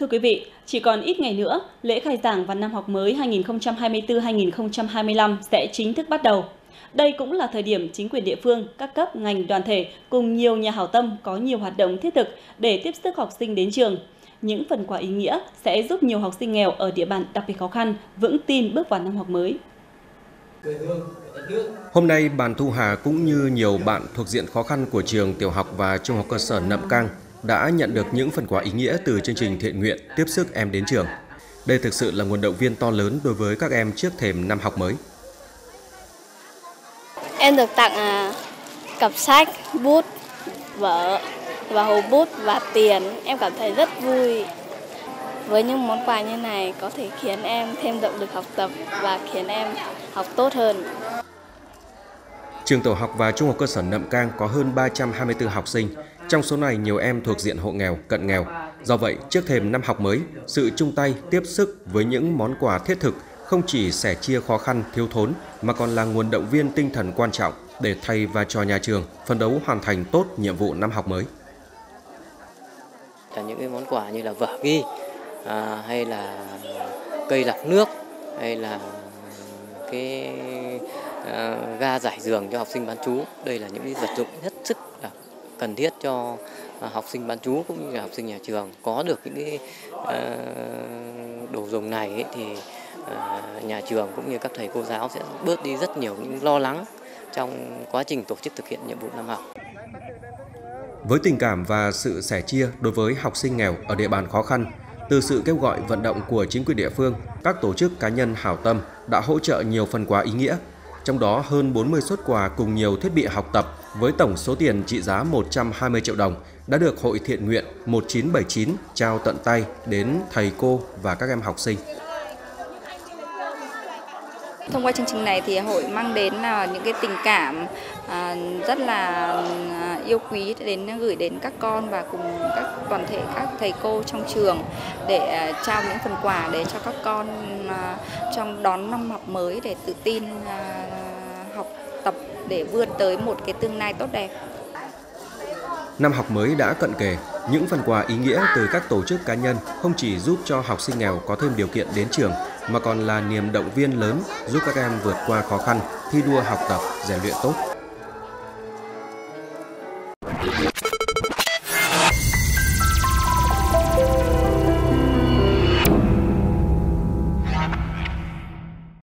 Thưa quý vị, chỉ còn ít ngày nữa, lễ khai giảng vào năm học mới 2024-2025 sẽ chính thức bắt đầu. Đây cũng là thời điểm chính quyền địa phương, các cấp, ngành, đoàn thể cùng nhiều nhà hảo tâm có nhiều hoạt động thiết thực để tiếp sức học sinh đến trường. Những phần quà ý nghĩa sẽ giúp nhiều học sinh nghèo ở địa bàn đặc biệt khó khăn vững tin bước vào năm học mới. Hôm nay, bạn Thu Hà cũng như nhiều bạn thuộc diện khó khăn của trường tiểu học và trung học cơ sở Nậm Cang đã nhận được những phần quà ý nghĩa từ chương trình thiện nguyện tiếp sức em đến trường. Đây thực sự là nguồn động viên to lớn đối với các em trước thềm năm học mới. Em được tặng cặp sách, bút, vở và hồ bút và tiền. Em cảm thấy rất vui. Với những món quà như này có thể khiến em thêm động lực học tập và khiến em học tốt hơn. Trường tiểu học và trung học cơ sở Nậm Cang có hơn 324 học sinh. Trong số này, nhiều em thuộc diện hộ nghèo, cận nghèo. Do vậy, trước thềm năm học mới, sự chung tay tiếp sức với những món quà thiết thực không chỉ sẻ chia khó khăn, thiếu thốn mà còn là nguồn động viên tinh thần quan trọng để thầy và trò nhà trường phấn đấu hoàn thành tốt nhiệm vụ năm học mới. Là những cái món quà như là vở ghi, hay là cây lọc nước, hay là cái ga giải giường cho học sinh bán trú. Đây là những vật dụng hết sức là cần thiết cho học sinh bán trú cũng như là học sinh nhà trường. Có được những cái đồ dùng này ấy, thì nhà trường cũng như các thầy cô giáo sẽ bớt đi rất nhiều những lo lắng trong quá trình tổ chức thực hiện nhiệm vụ năm học. Với tình cảm và sự sẻ chia đối với học sinh nghèo ở địa bàn khó khăn, từ sự kêu gọi vận động của chính quyền địa phương, các tổ chức cá nhân hảo tâm đã hỗ trợ nhiều phần quà ý nghĩa, trong đó hơn 40 suất quà cùng nhiều thiết bị học tập với tổng số tiền trị giá 120 triệu đồng đã được Hội Thiện nguyện 1979 trao tận tay đến thầy cô và các em học sinh. Thông qua chương trình này thì hội mang đến là những cái tình cảm rất là yêu quý đến gửi đến các con và cùng các toàn thể các thầy cô trong trường để trao những phần quà để cho các con trong đón năm học mới để tự tin học tập để vươn tới một cái tương lai tốt đẹp. Năm học mới đã cận kề, những phần quà ý nghĩa từ các tổ chức cá nhân không chỉ giúp cho học sinh nghèo có thêm điều kiện đến trường mà còn là niềm động viên lớn giúp các em vượt qua khó khăn, thi đua học tập, rèn luyện tốt.